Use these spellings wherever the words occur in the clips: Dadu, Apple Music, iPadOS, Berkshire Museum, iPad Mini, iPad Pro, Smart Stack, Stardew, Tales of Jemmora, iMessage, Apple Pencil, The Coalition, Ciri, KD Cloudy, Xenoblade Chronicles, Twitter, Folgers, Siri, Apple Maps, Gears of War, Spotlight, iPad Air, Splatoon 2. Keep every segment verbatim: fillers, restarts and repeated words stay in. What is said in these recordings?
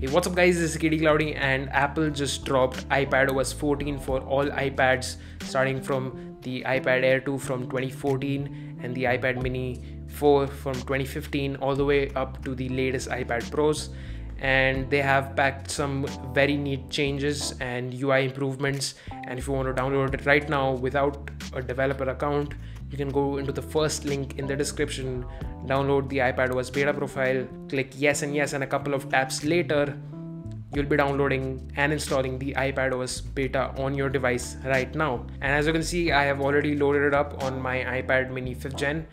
Hey, what's up guys, this is K D Cloudy, and Apple just dropped iPadOS fourteen for all iPads starting from the iPad Air two from twenty fourteen and the iPad Mini four from twenty fifteen all the way up to the latest iPad Pros. And they have packed some very neat changes and U I improvements, and if you want to download it right now without a developer account, you can go into the first link in the description, download the iPadOS beta profile, click yes and yes, and a couple of taps later you'll be downloading and installing the iPadOS beta on your device right now. And as you can see, I have already loaded it up on my iPad Mini fifth gen.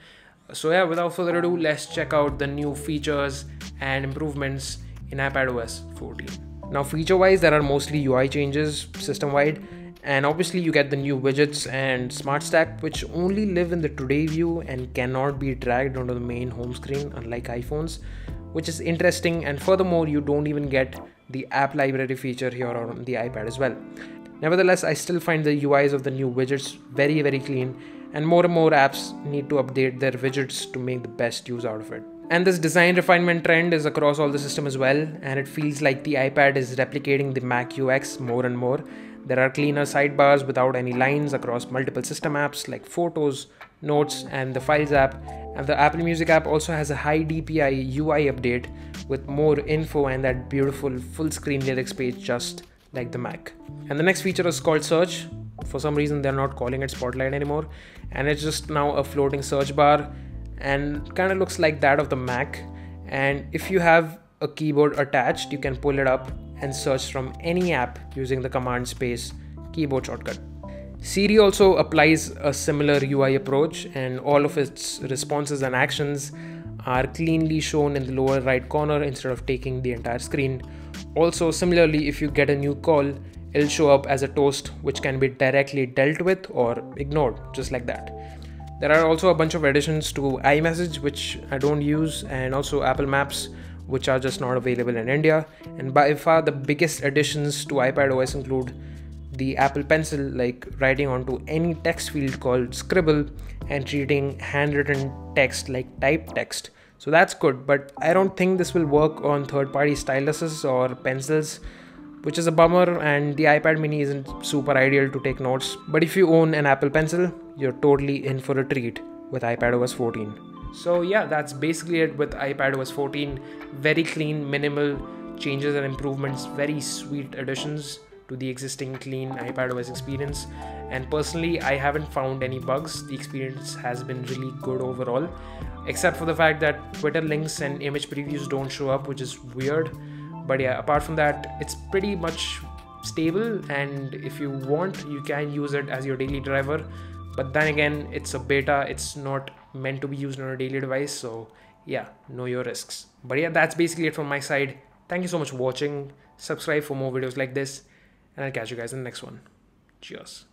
So yeah, without further ado, let's check out the new features and improvements in iPadOS fourteen. Now, feature wise, there are mostly U I changes system wide, and obviously you get the new widgets and Smart Stack, which only live in the today view and cannot be dragged onto the main home screen unlike iPhones, which is interesting. And furthermore, you don't even get the app library feature here on the iPad as well. Nevertheless, I still find the U Is of the new widgets very very clean, and more and more apps need to update their widgets to make the best use out of it. And this design refinement trend is across all the system as well, and it feels like the iPad is replicating the Mac U X more and more. There are cleaner sidebars without any lines across multiple system apps like Photos, Notes and the Files app, and the Apple Music app also has a high D P I U I update with more info and that beautiful full screen lyrics page just like the Mac. And the next feature is called Search. For some reason they're not calling it Spotlight anymore, and it's just now a floating search bar and kind of looks like that of the Mac, and if you have a keyboard attached you can pull it up and search from any app using the command space keyboard shortcut. Siri also applies a similar U I approach, and all of its responses and actions are cleanly shown in the lower right corner instead of taking the entire screen. Also similarly, if you get a new call, it'll show up as a toast which can be directly dealt with or ignored just like that. There are also a bunch of additions to iMessage, which I don't use, and also Apple Maps, which are just not available in India. And by far the biggest additions to iPadOS include the Apple Pencil, like writing onto any text field called Scribble and treating handwritten text like typed text. So that's good, but I don't think this will work on third-party styluses or pencils, which is a bummer, and the iPad Mini isn't super ideal to take notes. But if you own an Apple Pencil, you're totally in for a treat with iPadOS fourteen. So yeah, that's basically it with iPadOS fourteen. Very clean, minimal changes and improvements, very sweet additions to the existing clean iPadOS experience. And personally, I haven't found any bugs. The experience has been really good overall, except for the fact that Twitter links and image previews don't show up, which is weird. But yeah, apart from that, it's pretty much stable, and if you want, you can use it as your daily driver. But then again, it's a beta, it's not meant to be used on a daily device, so yeah, know your risks. But yeah, that's basically it from my side. Thank you so much for watching. Subscribe for more videos like this, and I'll catch you guys in the next one. Cheers.